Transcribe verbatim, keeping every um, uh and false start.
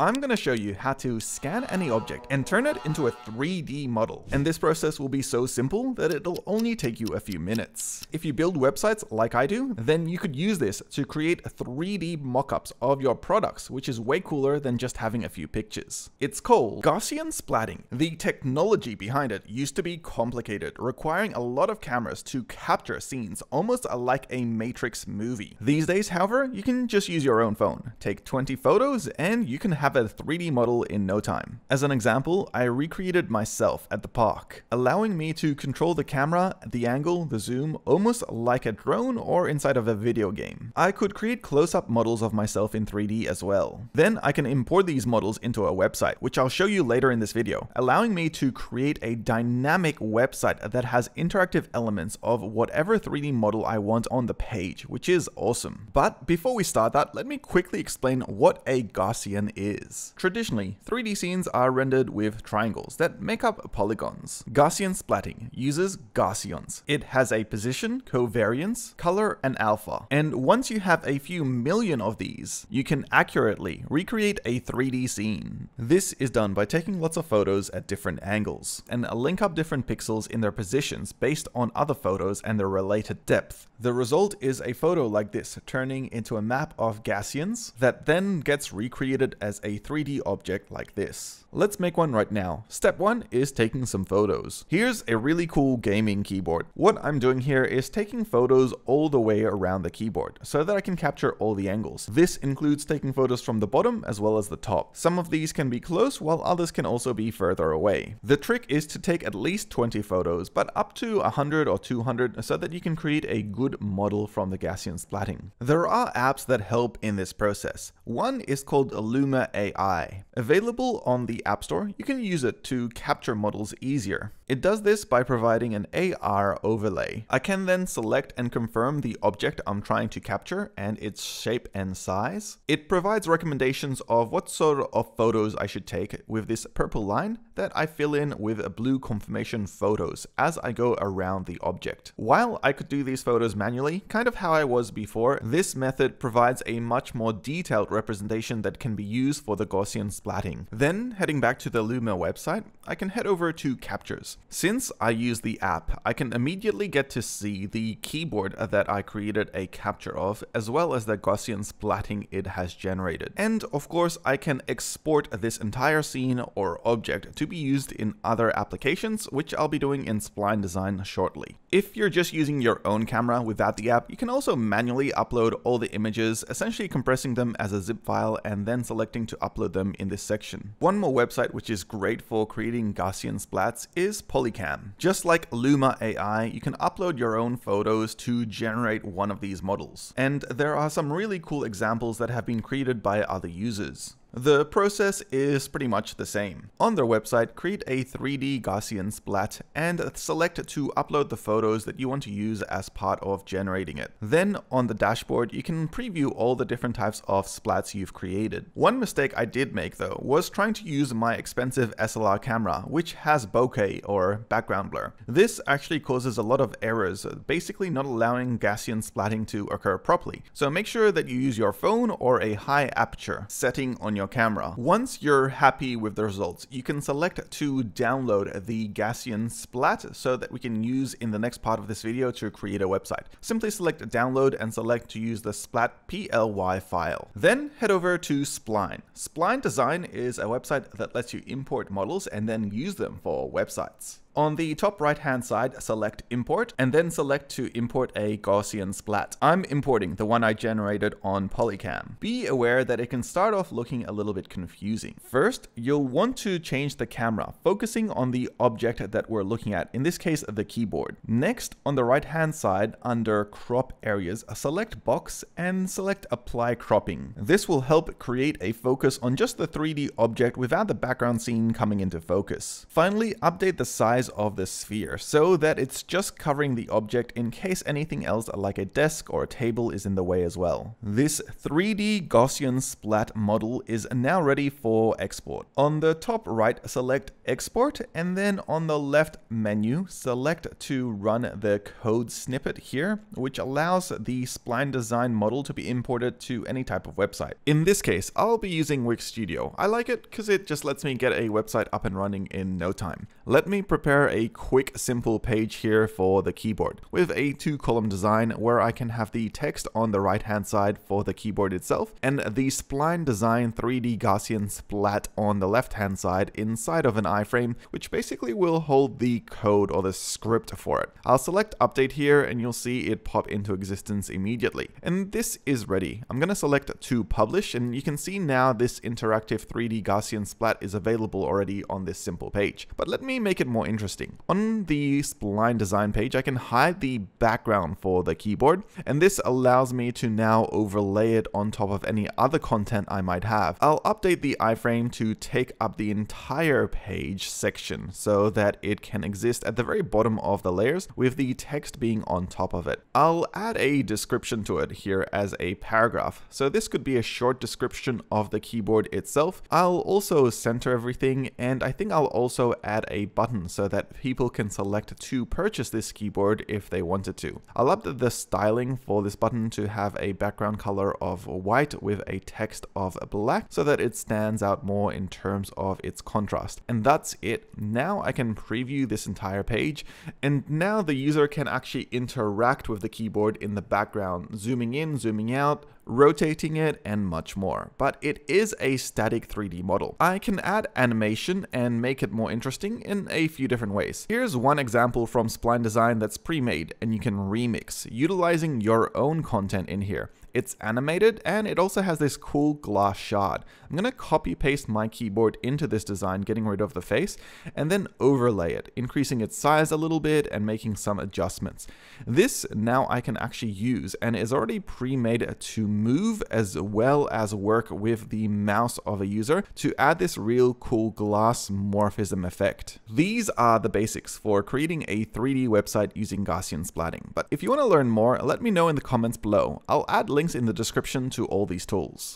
I'm going to show you how to scan any object and turn it into a three D model. And this process will be so simple that it'll only take you a few minutes. If you build websites like I do, then you could use this to create three D mockups of your products, which is way cooler than just having a few pictures. It's called Gaussian Splatting. The technology behind it used to be complicated, requiring a lot of cameras to capture scenes, almost like a Matrix movie. These days, however, you can just use your own phone, take twenty photos, and you can have a three D model in no time. As an example, I recreated myself at the park, allowing me to control the camera, the angle, the zoom, almost like a drone or inside of a video game. I could create close-up models of myself in three D as well. Then I can import these models into a website, which I'll show you later in this video, allowing me to create a dynamic website that has interactive elements of whatever three D model I want on the page, which is awesome. But before we start that, let me quickly explain what a Gaussian is. Traditionally, three D scenes are rendered with triangles that make up polygons. Gaussian splatting uses Gaussians. It has a position, covariance, color, and alpha. And once you have a few million of these, you can accurately recreate a three D scene. This is done by taking lots of photos at different angles and link up different pixels in their positions based on other photos and their related depth. The result is a photo like this, turning into a map of Gaussians that then gets recreated as a three D object like this. Let's make one right now. Step one is taking some photos. Here's a really cool gaming keyboard. What I'm doing here is taking photos all the way around the keyboard so that I can capture all the angles. This includes taking photos from the bottom as well as the top. Some of these can be close while others can also be further away. The trick is to take at least twenty photos, but up to one hundred or two hundred so that you can create a good model from the Gaussian splatting. There are apps that help in this process. One is called Luma A I. Available on the App Store, you can use it to capture models easier. It does this by providing an A R overlay. I can then select and confirm the object I'm trying to capture and its shape and size. It provides recommendations of what sort of photos I should take with this purple line that I fill in with a blue confirmation photos as I go around the object. While I could do these photos manually, kind of how I was before, this method provides a much more detailed representation that can be used for the Gaussian splatting. Then, heading back to the Luma website, I can head over to Captures. Since I use the app, I can immediately get to see the keyboard that I created a capture of, as well as the Gaussian splatting it has generated. And of course, I can export this entire scene or object to be used in other applications, which I'll be doing in Spline Design shortly. If you're just using your own camera without the app, you can also manually upload all the images, essentially compressing them as a zip file and then selecting to upload them in this section. One more website which is great for creating Gaussian splats is Polycam. Just like Luma A I, you can upload your own photos to generate one of these models. And there are some really cool examples that have been created by other users. The process is pretty much the same. On their website, create a three D Gaussian splat and select to upload the photos that you want to use as part of generating it. Then on the dashboard, you can preview all the different types of splats you've created. One mistake I did make though was trying to use my expensive S L R camera, which has bokeh or background blur. This actually causes a lot of errors, basically not allowing Gaussian splatting to occur properly. So make sure that you use your phone or a high aperture setting on your your camera. Once you're happy with the results, you can select to download the Gaussian splat so that we can use in the next part of this video to create a website. Simply select download and select to use the splat P L Y file. Then head over to Spline. Spline Design is a website that lets you import models and then use them for websites. On the top right hand side, select import and then select to import a Gaussian splat. I'm importing the one I generated on Polycam. Be aware that it can start off looking a little bit confusing. First, you'll want to change the camera, focusing on the object that we're looking at, in this case, the keyboard. Next, on the right hand side, under crop areas, select box and select apply cropping. This will help create a focus on just the three D object without the background scene coming into focus. Finally, update the size of the sphere so that it's just covering the object in case anything else like a desk or a table is in the way as well. This three D Gaussian splat model is now ready for export. On the top right, select export, and then on the left menu, select to run the code snippet here, which allows the spline design model to be imported to any type of website. In this case, I'll be using Wix Studio. I like it because it just lets me get a website up and running in no time. Let me prepare a quick, simple page here for the keyboard with a two-column design where I can have the text on the right-hand side for the keyboard itself and the spline design three D Gaussian splat on the left-hand side inside of an iframe, which basically will hold the code or the script for it. I'll select update here and you'll see it pop into existence immediately. And this is ready. I'm going to select to publish, and you can see now this interactive three D Gaussian splat is available already on this simple page. But let me make it more interesting. On the spline design page, I can hide the background for the keyboard, and this allows me to now overlay it on top of any other content I might have. I'll update the iframe to take up the entire page section so that it can exist at the very bottom of the layers with the text being on top of it. I'll add a description to it here as a paragraph. So this could be a short description of the keyboard itself. I'll also center everything, and I think I'll also add a button so that people can select to purchase this keyboard if they wanted to. I'll update the styling for this button to have a background color of white with a text of black so that it stands out more in terms of its contrast. And that's it. Now I can preview this entire page, and now the user can actually interact with the keyboard in the background, zooming in, zooming out, rotating it, and much more. But it is a static three D model. I can add animation and make it more interesting in a few different ways. Here's one example from Spline Design that's pre-made, and you can remix, utilizing your own content in here. It's animated, and it also has this cool glass shard. I'm going to copy paste my keyboard into this design, getting rid of the face, and then overlay it, increasing its size a little bit and making some adjustments. This now I can actually use, and is already pre-made to move as well as work with the mouse of a user to add this real cool glass morphism effect. These are the basics for creating a three D website using Gaussian splatting. But if you want to learn more, let me know in the comments below. I'll add links in the description to all these tools.